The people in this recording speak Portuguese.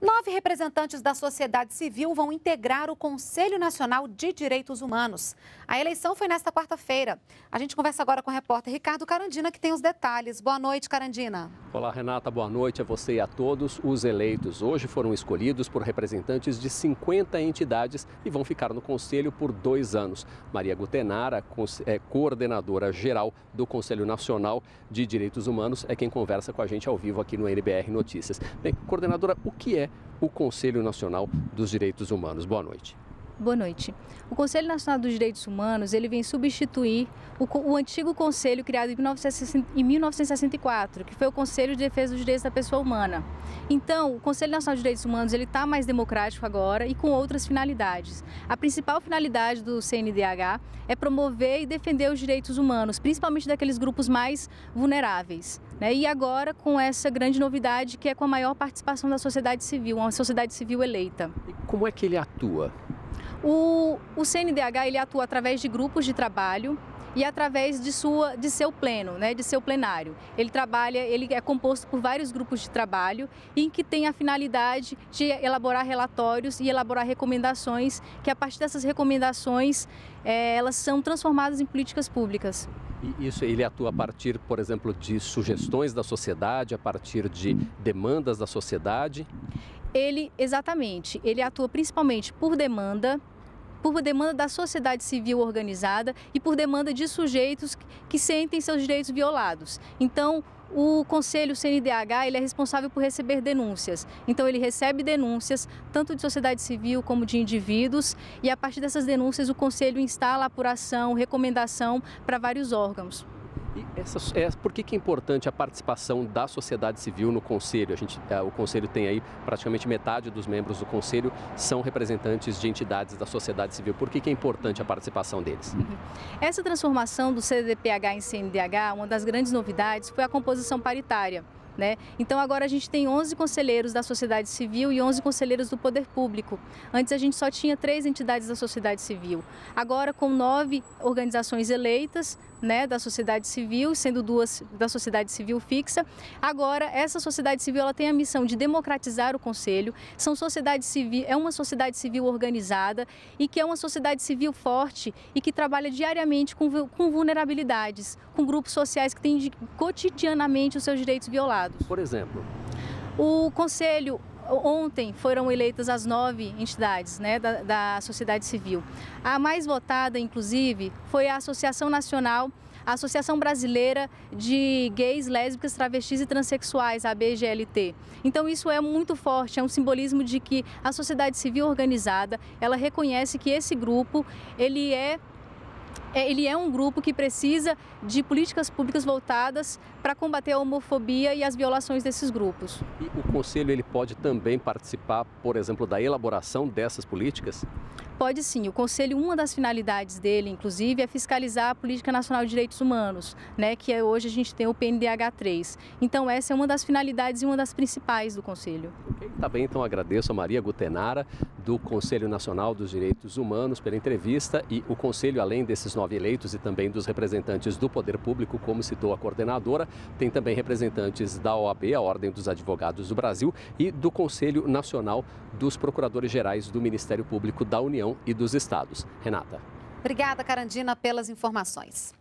9 representantes da sociedade civil vão integrar o Conselho Nacional de Direitos Humanos. A eleição foi nesta quarta-feira. A gente conversa agora com o repórter Ricardo Carandina, que tem os detalhes. Boa noite, Carandina. Olá, Renata. Boa noite a você e a todos os eleitos. Hoje foram escolhidos por representantes de 50 entidades e vão ficar no Conselho por 2 anos. Maria Gutenara, coordenadora geral do Conselho Nacional de Direitos Humanos, é quem conversa com a gente ao vivo aqui no NBR Notícias. Bem, coordenadora, o que é o Conselho Nacional dos Direitos Humanos? Boa noite. Boa noite. O Conselho Nacional dos Direitos Humanos, ele vem substituir o antigo Conselho criado em 1964, que foi o Conselho de Defesa dos Direitos da Pessoa Humana. Então, o Conselho Nacional dos Direitos Humanos, ele está mais democrático agora e com outras finalidades. A principal finalidade do CNDH é promover e defender os direitos humanos, principalmente daqueles grupos mais vulneráveis, né? E agora com essa grande novidade, que é com a maior participação da sociedade civil, uma sociedade civil eleita. E como é que ele atua? O CNDH, ele atua através de grupos de trabalho e através de seu pleno, né, de seu plenário. Ele é composto por vários grupos de trabalho em que tem a finalidade de elaborar relatórios e elaborar recomendações, que a partir dessas recomendações elas são transformadas em políticas públicas. E isso, ele atua a partir, por exemplo, de sugestões da sociedade, a partir de demandas da sociedade? Ele atua principalmente por demanda da sociedade civil organizada e por demanda de sujeitos que sentem seus direitos violados. Então, o Conselho CNDH, ele é responsável por receber denúncias. Então, ele recebe denúncias, tanto de sociedade civil como de indivíduos, e a partir dessas denúncias o Conselho instala apuração, recomendação para vários órgãos. Por que é importante a participação da sociedade civil no Conselho? O Conselho tem aí praticamente metade dos membros do Conselho são representantes de entidades da sociedade civil. Por que é importante a participação deles? Essa transformação do CDPH em CNDH, uma das grandes novidades foi a composição paritária, né? Então agora a gente tem 11 conselheiros da sociedade civil e 11 conselheiros do poder público. Antes a gente só tinha 3 entidades da sociedade civil. Agora com 9 organizações eleitas, né, da sociedade civil, sendo 2 da sociedade civil fixa. Agora, essa sociedade civil, ela tem a missão de democratizar o Conselho. É uma sociedade civil organizada e que é uma sociedade civil forte e que trabalha diariamente com vulnerabilidades, com grupos sociais que têm cotidianamente os seus direitos violados. Por exemplo? O Conselho... Ontem foram eleitas as 9 entidades, né, da sociedade civil. A mais votada, inclusive, foi a Associação Brasileira de Gays, Lésbicas, Travestis e Transsexuais, a ABGLT. Então isso é muito forte, é um simbolismo de que a sociedade civil organizada, ela reconhece que esse grupo, ele é um grupo que precisa de políticas públicas voltadas para combater a homofobia e as violações desses grupos. E o Conselho, ele pode também participar, por exemplo, da elaboração dessas políticas? Pode sim. O Conselho, uma das finalidades dele, inclusive, é fiscalizar a Política Nacional de Direitos Humanos, né, que hoje a gente tem o PNDH 3. Então, essa é uma das finalidades e uma das principais do Conselho. Ok, tá bem. Então, agradeço a Maria Gutenara, do Conselho Nacional dos Direitos Humanos, pela entrevista. E o Conselho, além desses 9 eleitos e também dos representantes do Poder Público, como citou a coordenadora, tem também representantes da OAB, a Ordem dos Advogados do Brasil, e do Conselho Nacional dos Procuradores-Gerais do Ministério Público da União e dos Estados. Renata. Obrigada, Carandina, pelas informações.